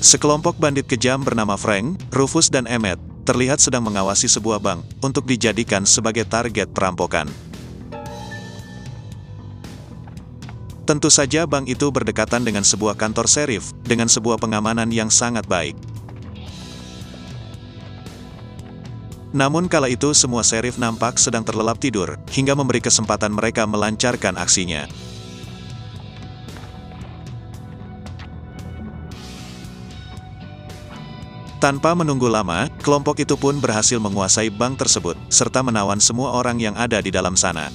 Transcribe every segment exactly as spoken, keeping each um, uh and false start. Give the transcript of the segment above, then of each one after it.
Sekelompok bandit kejam bernama Frank, Rufus dan Emmett, terlihat sedang mengawasi sebuah bank, untuk dijadikan sebagai target perampokan. Tentu saja bank itu berdekatan dengan sebuah kantor serif, dengan sebuah pengamanan yang sangat baik. Namun kala itu semua serif nampak sedang terlelap tidur, hingga memberi kesempatan mereka melancarkan aksinya. Tanpa menunggu lama, kelompok itu pun berhasil menguasai bank tersebut, serta menawan semua orang yang ada di dalam sana.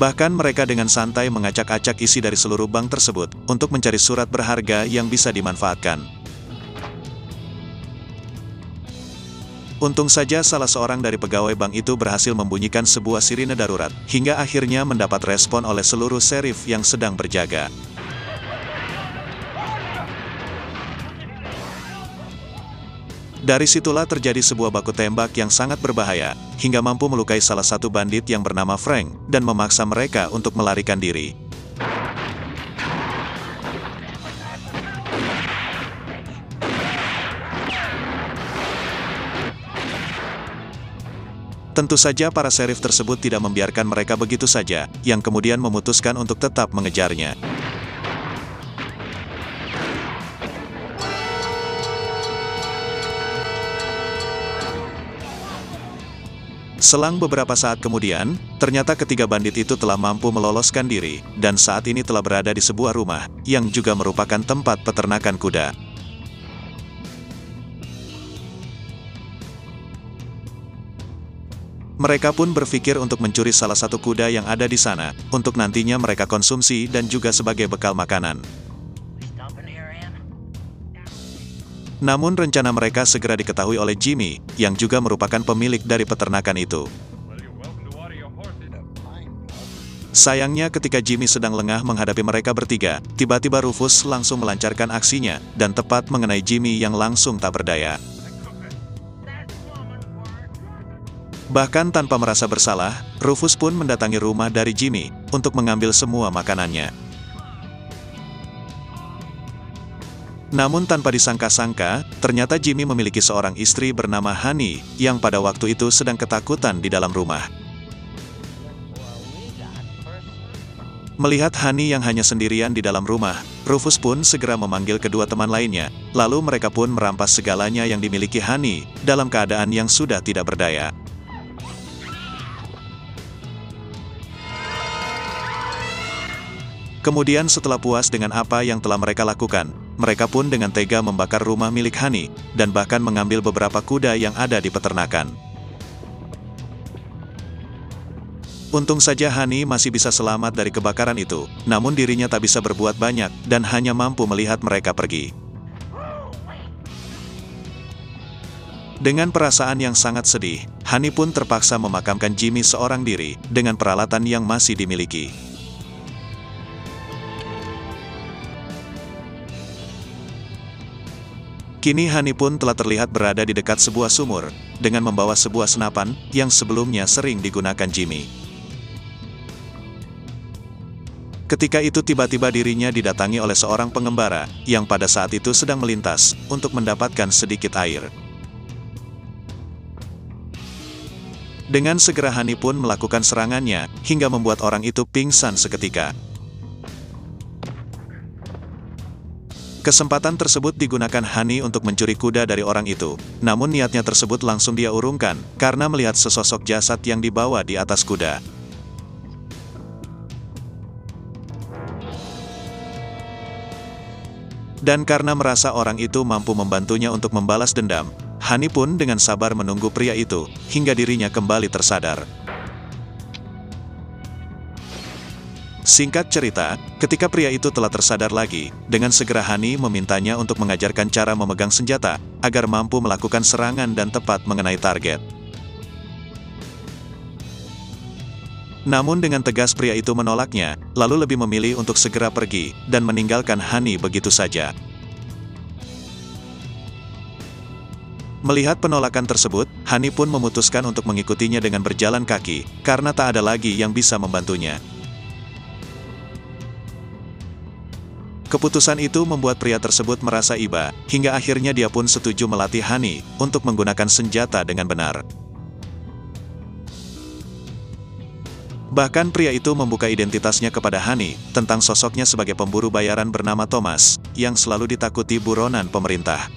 Bahkan mereka dengan santai mengacak-acak isi dari seluruh bank tersebut, untuk mencari surat berharga yang bisa dimanfaatkan. Untung saja salah seorang dari pegawai bank itu berhasil membunyikan sebuah sirine darurat, hingga akhirnya mendapat respon oleh seluruh serif yang sedang berjaga. Dari situlah terjadi sebuah baku tembak yang sangat berbahaya, hingga mampu melukai salah satu bandit yang bernama Frank, dan memaksa mereka untuk melarikan diri. Tentu saja para serif tersebut tidak membiarkan mereka begitu saja, yang kemudian memutuskan untuk tetap mengejarnya. Selang beberapa saat kemudian, ternyata ketiga bandit itu telah mampu meloloskan diri, dan saat ini telah berada di sebuah rumah, yang juga merupakan tempat peternakan kuda. Mereka pun berpikir untuk mencuri salah satu kuda yang ada di sana, untuk nantinya mereka konsumsi dan juga sebagai bekal makanan. Namun rencana mereka segera diketahui oleh Jimmy, yang juga merupakan pemilik dari peternakan itu. Sayangnya ketika Jimmy sedang lengah menghadapi mereka bertiga, tiba-tiba Rufus langsung melancarkan aksinya, dan tepat mengenai Jimmy yang langsung tak berdaya. Bahkan tanpa merasa bersalah, Rufus pun mendatangi rumah dari Jimmy, untuk mengambil semua makanannya. Namun tanpa disangka-sangka, ternyata Jimmy memiliki seorang istri bernama Hani, yang pada waktu itu sedang ketakutan di dalam rumah. Melihat Hani yang hanya sendirian di dalam rumah, Rufus pun segera memanggil kedua teman lainnya, lalu mereka pun merampas segalanya yang dimiliki Hani, dalam keadaan yang sudah tidak berdaya. Kemudian setelah puas dengan apa yang telah mereka lakukan, mereka pun dengan tega membakar rumah milik Hani, dan bahkan mengambil beberapa kuda yang ada di peternakan. Untung saja Hani masih bisa selamat dari kebakaran itu, namun dirinya tak bisa berbuat banyak, dan hanya mampu melihat mereka pergi. Dengan perasaan yang sangat sedih, Hani pun terpaksa memakamkan Jimmy seorang diri, dengan peralatan yang masih dimiliki. Kini Hani pun telah terlihat berada di dekat sebuah sumur, dengan membawa sebuah senapan, yang sebelumnya sering digunakan Jimmy. Ketika itu tiba-tiba dirinya didatangi oleh seorang pengembara, yang pada saat itu sedang melintas, untuk mendapatkan sedikit air. Dengan segera Hani pun melakukan serangannya, hingga membuat orang itu pingsan seketika. Kesempatan tersebut digunakan Hani untuk mencuri kuda dari orang itu, namun niatnya tersebut langsung dia urungkan, karena melihat sesosok jasad yang dibawa di atas kuda. Dan karena merasa orang itu mampu membantunya untuk membalas dendam, Hani pun dengan sabar menunggu pria itu, hingga dirinya kembali tersadar. Singkat cerita, ketika pria itu telah tersadar lagi, dengan segera Hani memintanya untuk mengajarkan cara memegang senjata, agar mampu melakukan serangan dan tepat mengenai target. Namun dengan tegas pria itu menolaknya, lalu lebih memilih untuk segera pergi, dan meninggalkan Hani begitu saja. Melihat penolakan tersebut, Hani pun memutuskan untuk mengikutinya dengan berjalan kaki, karena tak ada lagi yang bisa membantunya. Keputusan itu membuat pria tersebut merasa iba, hingga akhirnya dia pun setuju melatih Hani untuk menggunakan senjata dengan benar. Bahkan pria itu membuka identitasnya kepada Hani, tentang sosoknya sebagai pemburu bayaran bernama Thomas, yang selalu ditakuti buronan pemerintah.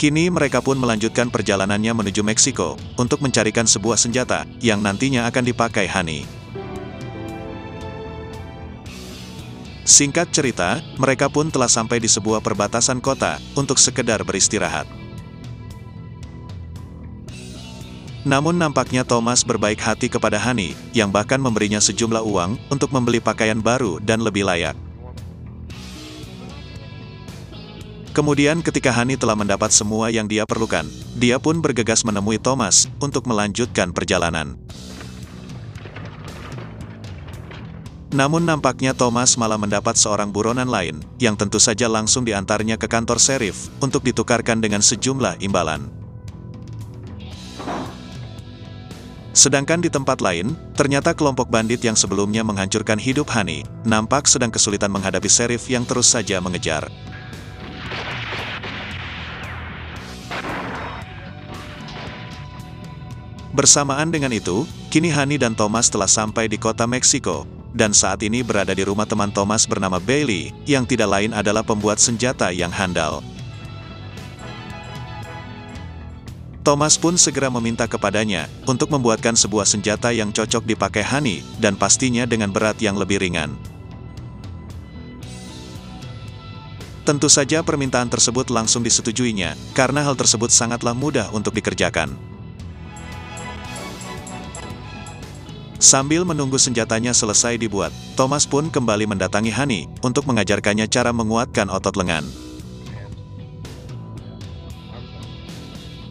Kini mereka pun melanjutkan perjalanannya menuju Meksiko, untuk mencarikan sebuah senjata, yang nantinya akan dipakai Hani. Singkat cerita, mereka pun telah sampai di sebuah perbatasan kota, untuk sekedar beristirahat. Namun nampaknya Thomas berbaik hati kepada Hani, yang bahkan memberinya sejumlah uang, untuk membeli pakaian baru dan lebih layak. Kemudian ketika Hani telah mendapat semua yang dia perlukan, dia pun bergegas menemui Thomas, untuk melanjutkan perjalanan. Namun nampaknya Thomas malah mendapat seorang buronan lain, yang tentu saja langsung diantarnya ke kantor serif, untuk ditukarkan dengan sejumlah imbalan. Sedangkan di tempat lain, ternyata kelompok bandit yang sebelumnya menghancurkan hidup Hani, nampak sedang kesulitan menghadapi serif yang terus saja mengejar. Bersamaan dengan itu, kini Hani dan Thomas telah sampai di kota Meksiko, dan saat ini berada di rumah teman Thomas bernama Bailey, yang tidak lain adalah pembuat senjata yang handal. Thomas pun segera meminta kepadanya, untuk membuatkan sebuah senjata yang cocok dipakai Hani, dan pastinya dengan berat yang lebih ringan. Tentu saja permintaan tersebut langsung disetujuinya, karena hal tersebut sangatlah mudah untuk dikerjakan. Sambil menunggu senjatanya selesai dibuat, Thomas pun kembali mendatangi Hani, untuk mengajarkannya cara menguatkan otot lengan.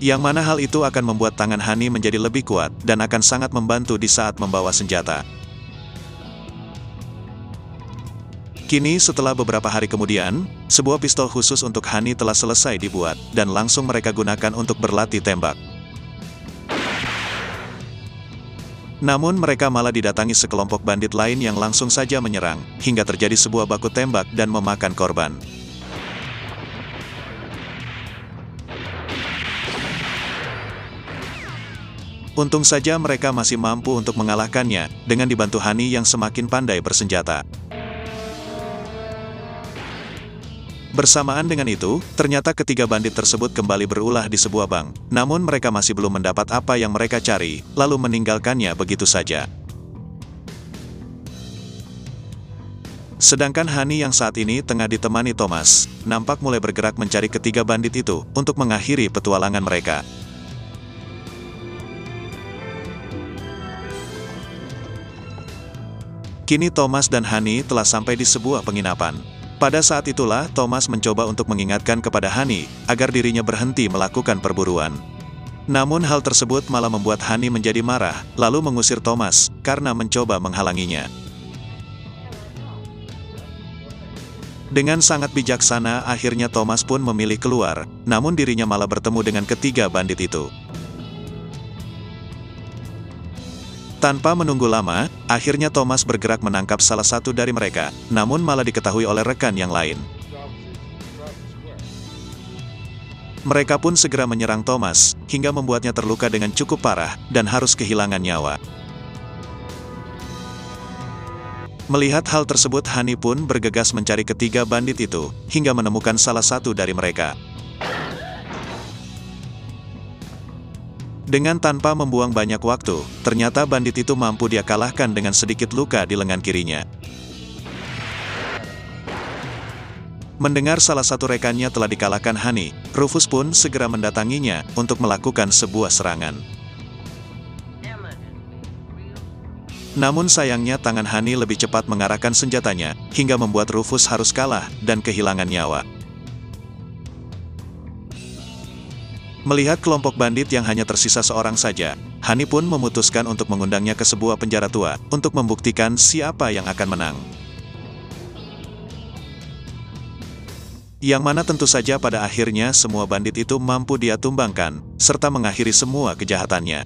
Yang mana hal itu akan membuat tangan Hani menjadi lebih kuat, dan akan sangat membantu di saat membawa senjata. Kini setelah beberapa hari kemudian, sebuah pistol khusus untuk Hani telah selesai dibuat, dan langsung mereka gunakan untuk berlatih tembak. Namun mereka malah didatangi sekelompok bandit lain yang langsung saja menyerang, hingga terjadi sebuah baku tembak dan memakan korban. Untung saja mereka masih mampu untuk mengalahkannya, dengan dibantu Hani yang semakin pandai bersenjata. Bersamaan dengan itu, ternyata ketiga bandit tersebut kembali berulah di sebuah bank, namun mereka masih belum mendapat apa yang mereka cari, lalu meninggalkannya begitu saja. Sedangkan Hani yang saat ini tengah ditemani Thomas, nampak mulai bergerak mencari ketiga bandit itu, untuk mengakhiri petualangan mereka. Kini Thomas dan Hani telah sampai di sebuah penginapan. Pada saat itulah Thomas mencoba untuk mengingatkan kepada Hani, agar dirinya berhenti melakukan perburuan. Namun hal tersebut malah membuat Hani menjadi marah, lalu mengusir Thomas, karena mencoba menghalanginya. Dengan sangat bijaksana akhirnya Thomas pun memilih keluar, namun dirinya malah bertemu dengan ketiga bandit itu. Tanpa menunggu lama, akhirnya Thomas bergerak menangkap salah satu dari mereka, namun malah diketahui oleh rekan yang lain. Mereka pun segera menyerang Thomas, hingga membuatnya terluka dengan cukup parah, dan harus kehilangan nyawa. Melihat hal tersebut, Hani pun bergegas mencari ketiga bandit itu, hingga menemukan salah satu dari mereka. Dengan tanpa membuang banyak waktu, ternyata bandit itu mampu dia kalahkan dengan sedikit luka di lengan kirinya. Mendengar salah satu rekannya telah dikalahkan Hani, Rufus pun segera mendatanginya untuk melakukan sebuah serangan. Namun sayangnya tangan Hani lebih cepat mengarahkan senjatanya, hingga membuat Rufus harus kalah dan kehilangan nyawa. Melihat kelompok bandit yang hanya tersisa seorang saja, Hani pun memutuskan untuk mengundangnya ke sebuah penjara tua, untuk membuktikan siapa yang akan menang. yang mana tentu saja pada akhirnya semua bandit itu mampu dia tumbangkan, serta mengakhiri semua kejahatannya.